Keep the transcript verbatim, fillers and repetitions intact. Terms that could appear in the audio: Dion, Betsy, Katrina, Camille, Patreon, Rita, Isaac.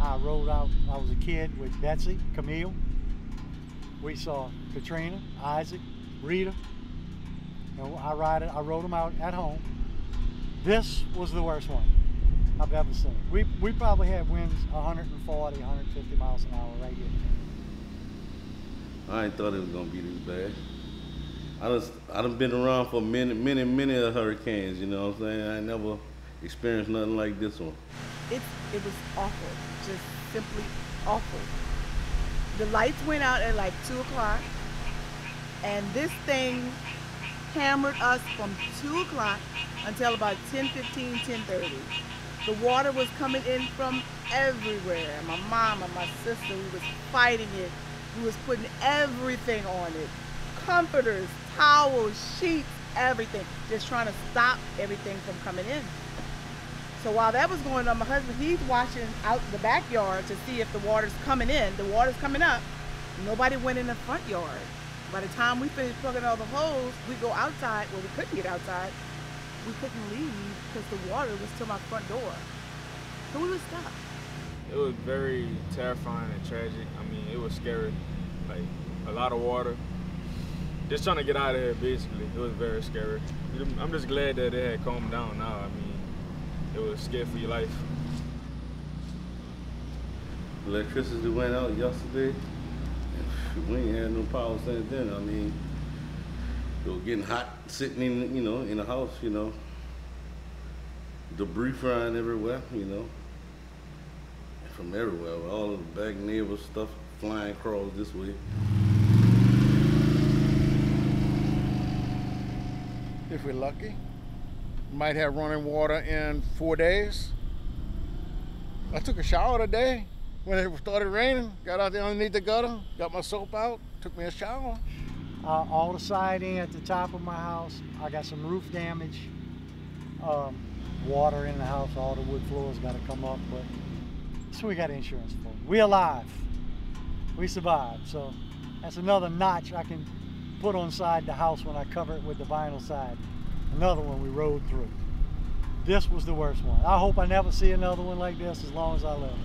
I rode out, I was a kid with Betsy, Camille. We saw Katrina, Isaac, Rita. You know, I, ride it, I rode them out at home. This was the worst one I've ever seen. We, we probably had winds one forty, one fifty miles an hour right here. I ain't thought it was gonna be this bad. I just, I done been around for many, many, many of hurricanes, you know what I'm saying? I ain't never experienced nothing like this one. It, it was awful, just simply awful. The lights went out at like two o'clock, and this thing hammered us from two o'clock until about ten fifteen, ten thirty. The water was coming in from everywhere. My mom and my sister, we was fighting it. We was putting everything on it. Comforters, towels, sheets, everything. Just trying to stop everything from coming in. So while that was going on, my husband, he's watching out the backyard to see if the water's coming in. The water's coming up. Nobody went in the front yard. By the time we finished plugging all the holes, we go outside. Well, we couldn't get outside. We couldn't leave because the water was to my front door. So we were stuck. It was very terrifying and tragic. I mean, it was scary. Like, a lot of water. Just trying to get out of here, basically. It was very scary. I'm just glad that it had calmed down now. I mean, it was scary for your life. Electricity went out yesterday. We ain't had no power since then. I mean, it was getting hot, sitting in, you know, in the house, you know. Debris flying everywhere, you know. From everywhere, with all of the back neighbors' stuff flying across this way. If we're lucky, might have running water in four days. I took a shower today when it started raining. Got out there underneath the gutter, got my soap out, took me a shower. Uh, all the siding at the top of my house, I got some roof damage. Um, water in the house, all the wood floors got to come up, but. So we got insurance for it. We're alive. We survived. So that's another notch I can put on side the house when I cover it with the vinyl side. Another one we rode through. This was the worst one. I hope I never see another one like this as long as I live.